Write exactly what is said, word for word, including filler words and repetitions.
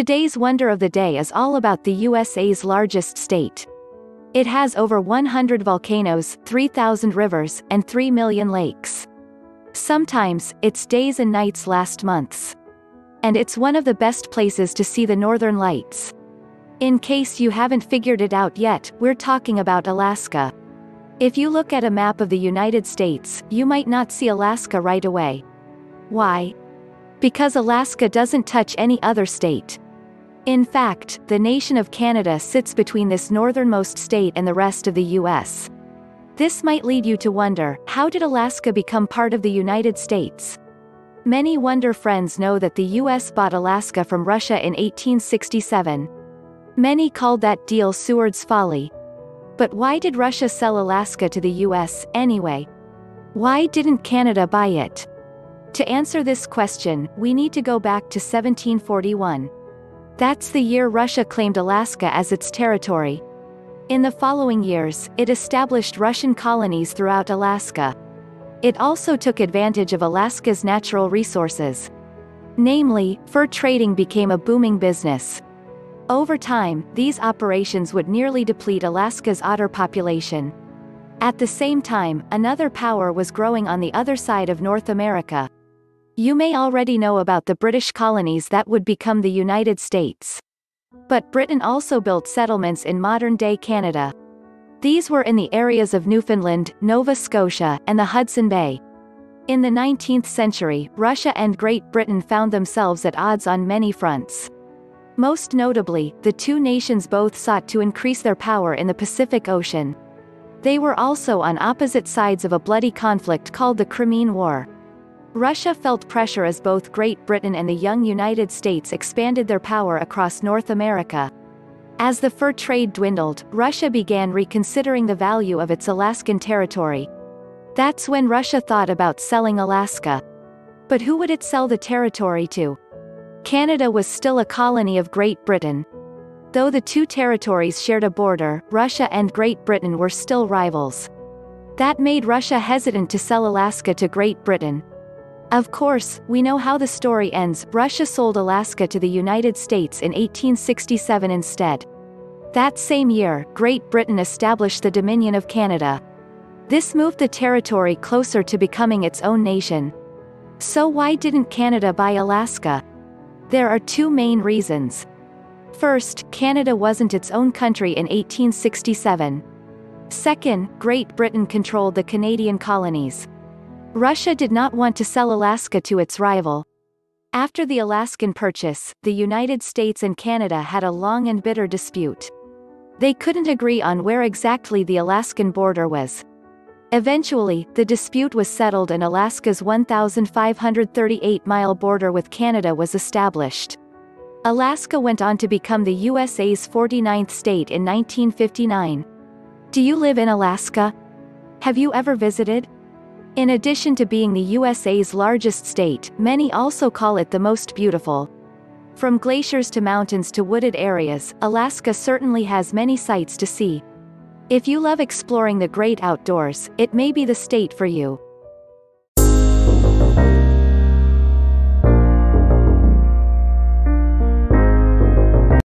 Today's wonder of the day is all about the U S A's largest state. It has over one hundred volcanoes, three thousand rivers, and three million lakes. Sometimes, its days and nights last months. And it's one of the best places to see the northern lights. In case you haven't figured it out yet, we're talking about Alaska. If you look at a map of the United States, you might not see Alaska right away. Why? Because Alaska doesn't touch any other state. In fact, the nation of Canada sits between this northernmost state and the rest of the U S. This might lead you to wonder, how did Alaska become part of the United States? Many wonder friends know that the U S bought Alaska from Russia in eighteen sixty-seven. Many called that deal Seward's Folly. But why did Russia sell Alaska to the U S, anyway? Why didn't Canada buy it? To answer this question, we need to go back to seventeen forty-one. That's the year Russia claimed Alaska as its territory. In the following years, it established Russian colonies throughout Alaska. It also took advantage of Alaska's natural resources. Namely, fur trading became a booming business. Over time, these operations would nearly deplete Alaska's otter population. At the same time, another power was growing on the other side of North America. You may already know about the British colonies that would become the United States. But Britain also built settlements in modern-day Canada. These were in the areas of Newfoundland, Nova Scotia, and the Hudson Bay. In the nineteenth century, Russia and Great Britain found themselves at odds on many fronts. Most notably, the two nations both sought to increase their power in the Pacific Ocean. They were also on opposite sides of a bloody conflict called the Crimean War. Russia felt pressure as both Great Britain and the young United States expanded their power across North America. As the fur trade dwindled, Russia began reconsidering the value of its Alaskan territory. That's when Russia thought about selling Alaska. But who would it sell the territory to? Canada was still a colony of Great Britain. Though the two territories shared a border, Russia and Great Britain were still rivals. That made Russia hesitant to sell Alaska to Great Britain. Of course, we know how the story ends. Russia sold Alaska to the United States in eighteen sixty-seven instead. That same year, Great Britain established the Dominion of Canada. This moved the territory closer to becoming its own nation. So why didn't Canada buy Alaska? There are two main reasons. First, Canada wasn't its own country in eighteen sixty-seven. Second, Great Britain controlled the Canadian colonies. Russia did not want to sell Alaska to its rival. After the Alaskan Purchase, the United States and Canada had a long and bitter dispute. They couldn't agree on where exactly the Alaskan border was. Eventually, the dispute was settled and Alaska's one thousand five hundred thirty-eight mile border with Canada was established. Alaska went on to become the U S A's forty-ninth state in nineteen fifty-nine. Do you live in Alaska? Have you ever visited? In addition to being the U S A's largest state, many also call it the most beautiful. From glaciers to mountains to wooded areas, Alaska certainly has many sights to see. If you love exploring the great outdoors, it may be the state for you.